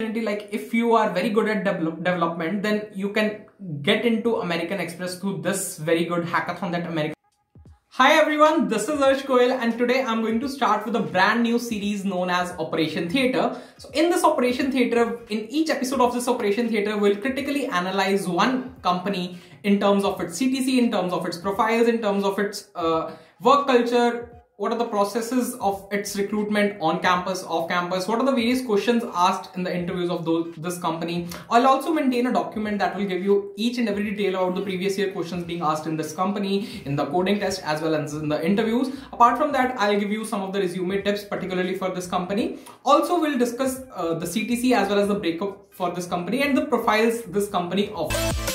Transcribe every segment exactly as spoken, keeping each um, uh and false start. Like if you are very good at develop development, then you can get into American Express through this very good hackathon that American. Hi everyone, this is Arsh Goyal and today I'm going to start with a brand new series known as Operation Theatre. So in this Operation Theatre, in each episode of this Operation Theatre, we'll critically analyze one company in terms of its C T C, in terms of its profiles, in terms of its uh, work culture, what are the processes of its recruitment on campus, off campus, what are the various questions asked in the interviews of those, this company. I'll also maintain a document that will give you each and every detail about the previous year questions being asked in this company, in the coding test as well as in the interviews. Apart from that, I'll give you some of the resume tips particularly for this company. Also, we'll discuss uh, the C T C as well as the breakup for this company and the profiles this company offers.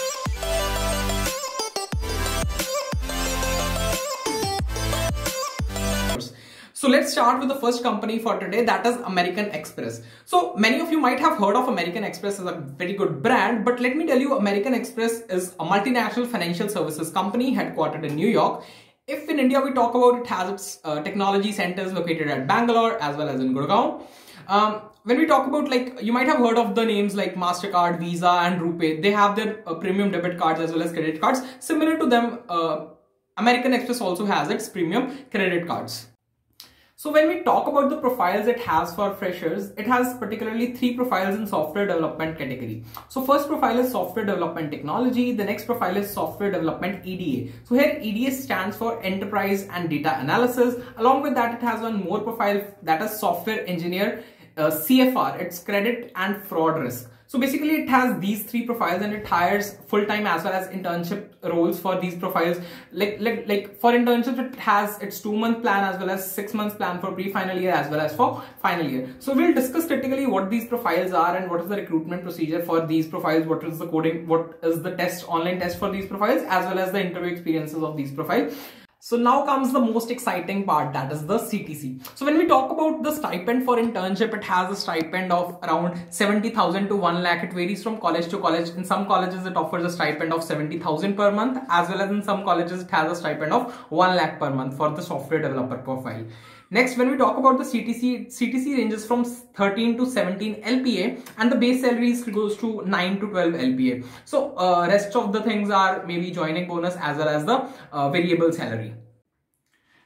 So let's start with the first company for today, that is American Express. So many of you might have heard of American Express as a very good brand, but let me tell you, American Express is a multinational financial services company headquartered in New York. If in India we talk about it, it has its uh, technology centers located at Bangalore as well as in Gurgaon. Um, when we talk about, like, you might have heard of the names like MasterCard, Visa and RuPay. They have their uh, premium debit cards as well as credit cards. Similar to them, uh, American Express also has its premium credit cards. So when we talk about the profiles it has for freshers, it has particularly three profiles in software development category. So first profile is software development technology, the next profile is software development E D A. So here E D A stands for enterprise and data analysis. Along with that, it has one more profile, that is software engineer uh, C F R, it's credit and fraud risk. So basically it has these three profiles and it hires full-time as well as internship roles for these profiles. Like, like, like for internships, it has its two-month plan as well as six-month plan for pre-final year as well as for final year. So we'll discuss critically what these profiles are and what is the recruitment procedure for these profiles, what is the coding, what is the test, online test for these profiles, as well as the interview experiences of these profiles. So now comes the most exciting part, that is the C T C. So when we talk about the stipend for internship, it has a stipend of around seventy thousand to one lakh. It varies from college to college. In some colleges, it offers a stipend of seventy thousand per month, as well as in some colleges, it has a stipend of one lakh per month for the software developer profile. Next, when we talk about the C T C, C T C ranges from thirteen to seventeen L P A and the base salary goes to nine to twelve L P A. So uh, rest of the things are maybe joining bonus as well as the uh, variable salary.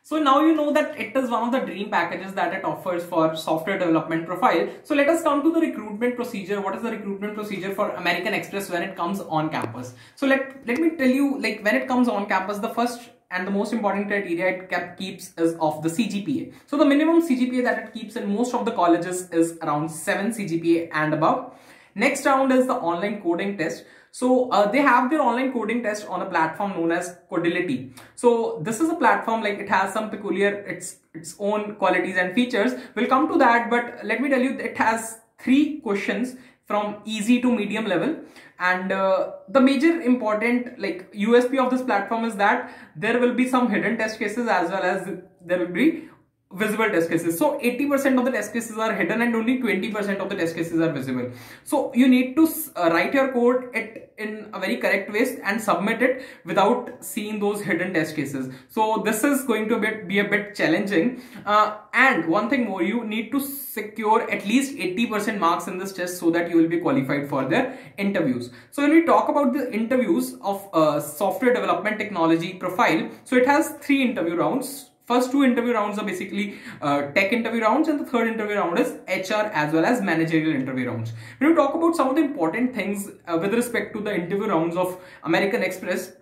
So now you know that it is one of the dream packages that it offers for software development profile. So let us come to the recruitment procedure. What is the recruitment procedure for American Express when it comes on campus? So let, let me tell you, like, when it comes on campus, the first and the most important criteria it kept keeps is of the C G P A. So the minimum C G P A that it keeps in most of the colleges is around seven C G P A and above. Next round is the online coding test. So uh, they have their online coding test on a platform known as Codility. So this is a platform, like, it has some peculiar its its own qualities and features. We'll come to that, but let me tell you, it has three questions from easy to medium level, and uh, the major important, like, U S P of this platform is that there will be some hidden test cases as well as there will be visible test cases. So eighty percent of the test cases are hidden and only twenty percent of the test cases are visible. So you need to uh, write your code it in a very correct way and submit it without seeing those hidden test cases. So this is going to be, be a bit challenging, uh, and one thing more, you need to secure at least eighty percent marks in this test so that you will be qualified for their interviews. So when we talk about the interviews of uh, software development technology profile, so it has three interview rounds. First two interview rounds are basically uh, tech interview rounds, and the third interview round is H R as well as managerial interview rounds. When we talk about some of the important things uh, with respect to the interview rounds of American Express,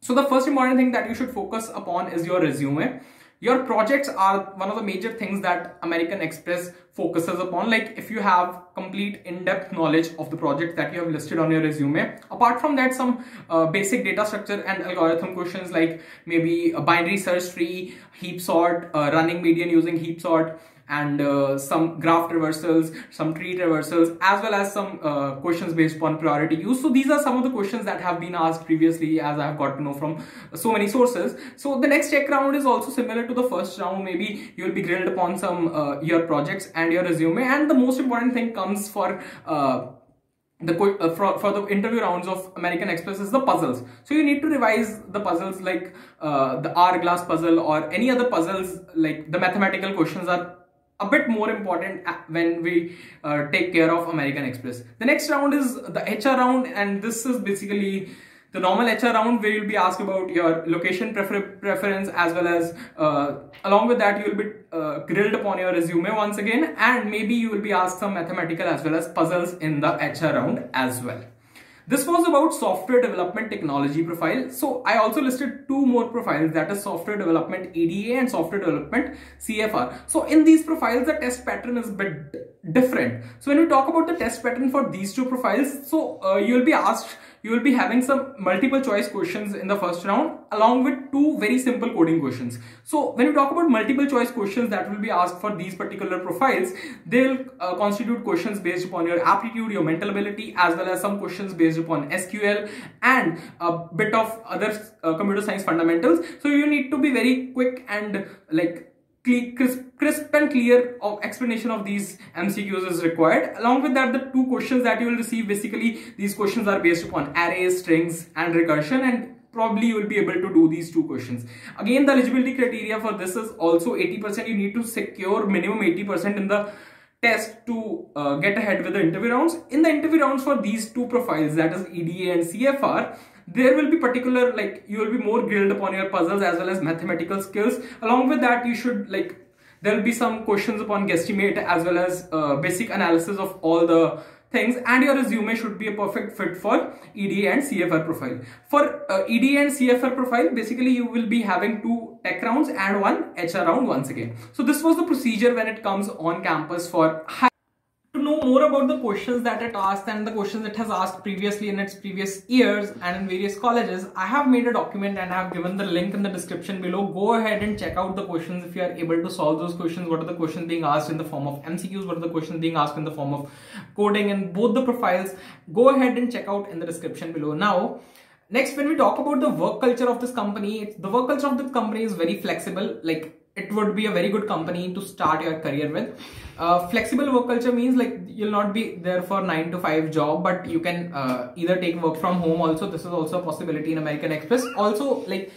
so the first important thing that you should focus upon is your resume. Your projects are one of the major things that American Express focuses upon. Like, if you have complete in-depth knowledge of the project that you have listed on your resume. Apart from that, some uh, basic data structure and algorithm questions like maybe a binary search tree, heap sort, uh, running median using heap sort, and uh, some graph traversals, some tree traversals, as well as some uh, questions based upon priority use. So these are some of the questions that have been asked previously, as I have got to know from so many sources. So the next check round is also similar to the first round. Maybe you'll be grilled upon some uh, your projects and your resume. And the most important thing comes for uh, The, uh, for, for the interview rounds of American Express is the puzzles. So you need to revise the puzzles, like uh, the hourglass puzzle or any other puzzles, like the mathematical questions are a bit more important when we uh, take care of American Express. The next round is the H R round, and this is basically the normal H R round where you'll be asked about your location prefer preference as well as uh, along with that you'll be uh, grilled upon your resume once again, and maybe you will be asked some mathematical as well as puzzles in the H R round as well. This was about software development technology profile. So I also listed two more profiles, that is software development E D A and software development C F R. So in these profiles the test pattern is a bit different. So when we talk about the test pattern for these two profiles, so uh, you will be asked, you will be having some multiple choice questions in the first round along with two very simple coding questions. So when we talk about multiple choice questions that will be asked for these particular profiles, they will uh, constitute questions based upon your aptitude, your mental ability, as well as some questions based upon S Q L and a bit of other uh, computer science fundamentals. So you need to be very quick and like Crisp, crisp and clear of explanation of these M C Qs is required. Along with that, the two questions that you will receive, basically these questions are based upon arrays, strings and recursion, and probably you will be able to do these two questions. Again, the eligibility criteria for this is also eighty percent. You need to secure minimum eighty percent in the test to uh, get ahead with the interview rounds. In the interview rounds for these two profiles, that is E D A and C F R, there will be particular, like you will be more grilled upon your puzzles as well as mathematical skills. Along with that, you should like there will be some questions upon guesstimate as well as uh, basic analysis of all the things, and your resume should be a perfect fit for E D A and C F R profile. For uh, E D A and C F R profile, basically you will be having two tech rounds and one H R round once again. So this was the procedure when it comes on campus for high. Know more about the questions that it asked and the questions it has asked previously in its previous years and in various colleges, I have made a document and I have given the link in the description below. Go ahead and check out the questions if you are able to solve those questions. What are the questions being asked in the form of M C Qs? What are the questions being asked in the form of coding in both the profiles? Go ahead and check out in the description below. Now, next, when we talk about the work culture of this company, the work culture of this company is very flexible. Like, it would be a very good company to start your career with. Uh, flexible work culture means like you'll not be there for nine to five job, but you can uh, either take work from home also. This is also a possibility in American Express. Also, like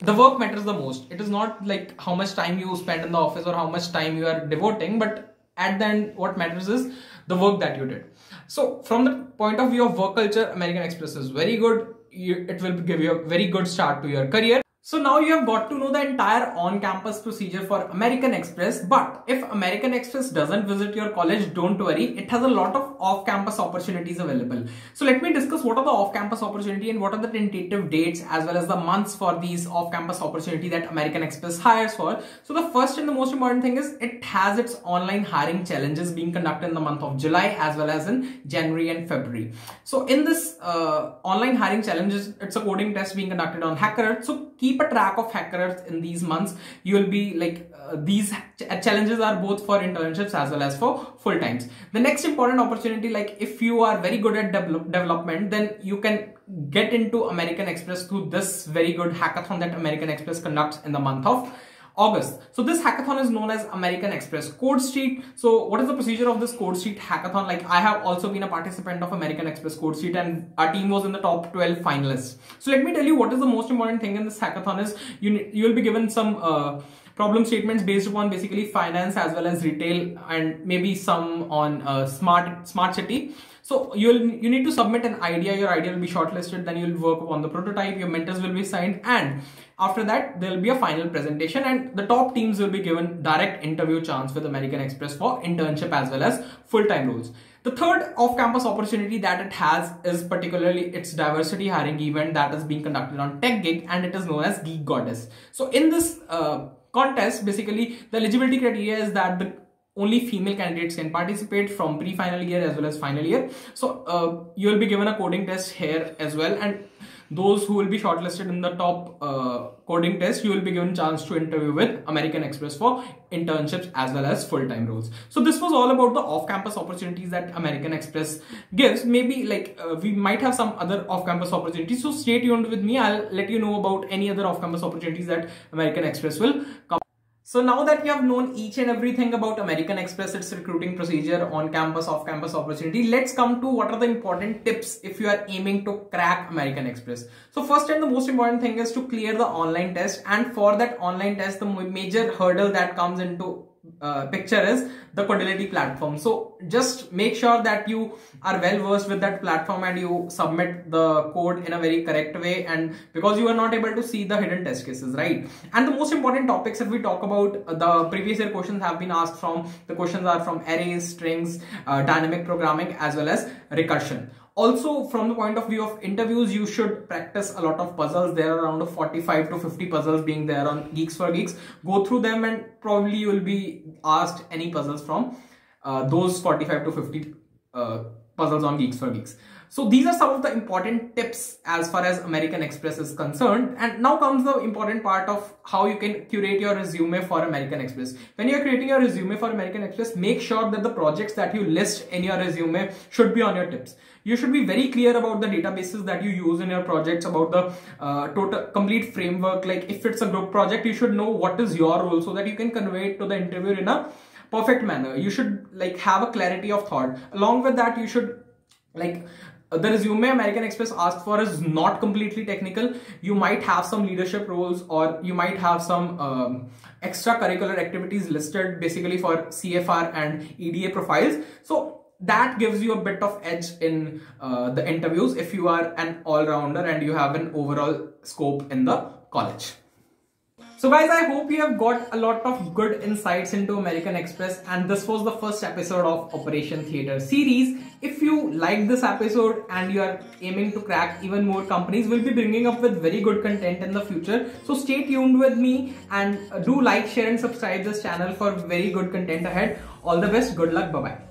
the work matters the most. It is not like how much time you spend in the office or how much time you are devoting, but at the end what matters is the work that you did. So from the point of view of work culture, American Express is very good. You, it will give you a very good start to your career. So now you have got to know the entire on-campus procedure for American Express, but if American Express doesn't visit your college, don't worry. It has a lot of off-campus opportunities available. So let me discuss what are the off-campus opportunity and what are the tentative dates as well as the months for these off-campus opportunity that American Express hires for. So the first and the most important thing is it has its online hiring challenges being conducted in the month of July as well as in January and February. So in this uh, online hiring challenges, it's a coding test being conducted on HackerEarth. So keep Keep a track of HackerEarth in these months. You will be like uh, these ch challenges are both for internships as well as for full times. The next important opportunity, like if you are very good at develop development, then you can get into American Express through this very good hackathon that American Express conducts in the month of August. So this hackathon is known as American Express Code Street. So what is the procedure of this Code Street hackathon? Like I have also been a participant of American Express Code Street and our team was in the top twelve finalists. So let me tell you what is the most important thing in this hackathon is you you will be given some uh, problem statements based upon basically finance as well as retail and maybe some on uh, smart smart city. So you'll you need to submit an idea. Your idea will be shortlisted. Then you'll work upon the prototype. Your mentors will be assigned, and after that there will be a final presentation. And the top teams will be given direct interview chance with American Express for internship as well as full time roles. The third off-campus opportunity that it has is particularly its diversity hiring event that is being conducted on TechGig, and it is known as Geek Goddess. So in this uh, contest, basically the eligibility criteria is that the only female candidates can participate from pre-final year as well as final year. So uh, you will be given a coding test here as well, and those who will be shortlisted in the top uh, coding test, you will be given chance to interview with American Express for internships as well as full-time roles. So this was all about the off-campus opportunities that American Express gives. Maybe like uh, we might have some other off-campus opportunities. So stay tuned with me. I'll let you know about any other off-campus opportunities that American Express will come. So now that you have known each and everything about American Express, its recruiting procedure, on-campus, off-campus opportunity, let's come to what are the important tips if you are aiming to crack American Express. So first and the most important thing is to clear the online test, and for that online test, the major hurdle that comes into uh, picture is the Codility platform. So just make sure that you are well versed with that platform and you submit the code in a very correct way, and because you are not able to see the hidden test cases, right? And the most important topics that we talk about, the previous year questions have been asked from, the questions are from arrays, strings, uh, dynamic programming, as well as recursion. Also, from the point of view of interviews, you should practice a lot of puzzles. There are around forty-five to fifty puzzles being there on Geeks for Geeks. Go through them and probably you will be asked any puzzles from uh, those forty-five to fifty uh, puzzles on Geeks for Geeks. So these are some of the important tips as far as American Express is concerned. And now comes the important part of how you can curate your resume for American Express. When you're creating your resume for American Express, make sure that the projects that you list in your resume should be on your tips. You should be very clear about the databases that you use in your projects, about the uh, total complete framework. Like if it's a group project, you should know what is your role so that you can convey it to the interviewer in a perfect manner. You should like have a clarity of thought. Along with that, you should like... the resume American Express asked for is not completely technical. You might have some leadership roles, or you might have some um, extracurricular activities listed basically for C F R and E D A profiles. So that gives you a bit of edge in uh, the interviews if you are an all-rounder and you have an overall scope in the college. So guys, I hope you have got a lot of good insights into American Express, and this was the first episode of Operation Theatre series. If you like this episode and you are aiming to crack even more companies, we'll be bringing up with very good content in the future. So stay tuned with me and do like, share and subscribe this channel for very good content ahead. All the best. Good luck. Bye-bye.